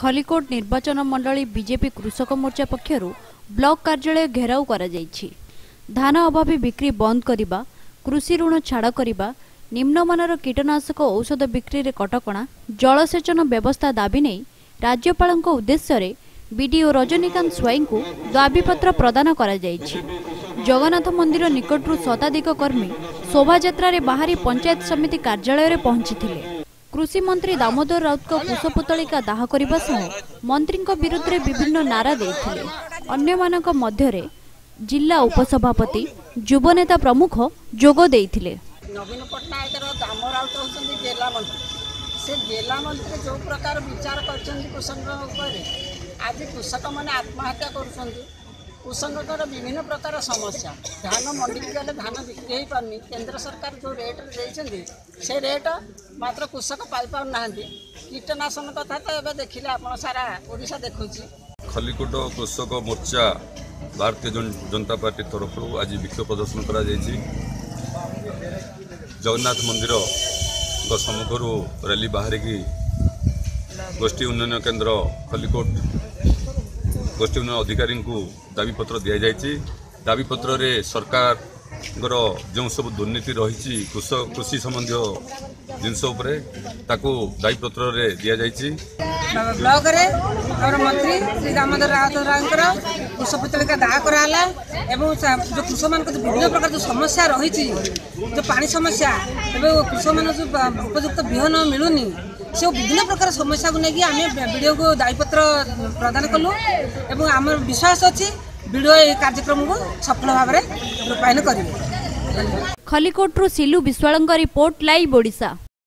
खलिकोट निर्वाचन मंडली बीजेपी कृषक मोर्चा पक्षर ब्लॉक कार्यालय घेराव करा जायछि। धान अभावी बिक्री बंद करिबा, कृषि ऋण छाड़ करिबा, निम्नमानर कीटनाशक औषध बिक्री रे कटकणा, जलसेचन व्यवस्था दाबी नै राज्यपालक उद्देश्य रे बीडीओ रजनीकांत स्वाई को दाबीपत्र प्रदान करा जायछि। जगन्नाथ मंदिर निकटरू शताधिक कर्मी शोभा यात्रा रे बाहरी पंचायत समिति कार्यालय रे पहुंचीथिले। कृषि मंत्री दामोदर राउत कुशपुतलिका दाह करने सह मंत्री विरुद्ध विभिन्न नारा देते अन्य मध्य जिला उपसभापति युवनेता प्रमुख जोग देते। नवीन पट्टनायक दाम राउत होंगे जिला मंत्री, से जिला मंत्री जो प्रकार विचार कर आज कृषक मैंने आत्महत्या कर विभिन्न प्रकार समस्या धान मंडी की गले धान बिक्री पारनी केंद्र सरकार जो रेट से रेट मात्र कृषक पाई पार ना कीटनाशन कथा तो ये देखिले आप सारा ओडिशा देखु। खलिकोट कृषक मोर्चा भारतीय जनता पार्टी तरफ आज विक्षोभ प्रदर्शन करा जगन्नाथ मंदिर सम्मुखरू रैली बाहर की गोष्ठी उन्नयन केन्द्र खलिकोट गोष्ठी उन्नयन अधिकारी को दाबीपत्र दि जाएगी। दाबीपत्र रे सरकार जो सब दुर्नीति रही कृषि संबंधी जिनस दायीपत्र दि जाएगी। ब्लॉक रे और मंत्री श्री दामोदर राउत राव कुशपुतलिका दाह कराला एवं जो कृषक मान विभिन्न प्रकार जो समस्या रही जो पानी समस्या कृषक मान उपयुक्त बिहन मिलूनी से विभिन्न प्रकार समस्या को लेकिन आम वीडियो को दायीपत्र प्रदान कलु एवं आम विश्वास अच्छी कार्यक्रम को सफल भाव में रूपायन करें। खलिकोट सिलु विश्वालंग रिपोर्ट लाइव ओडिशा।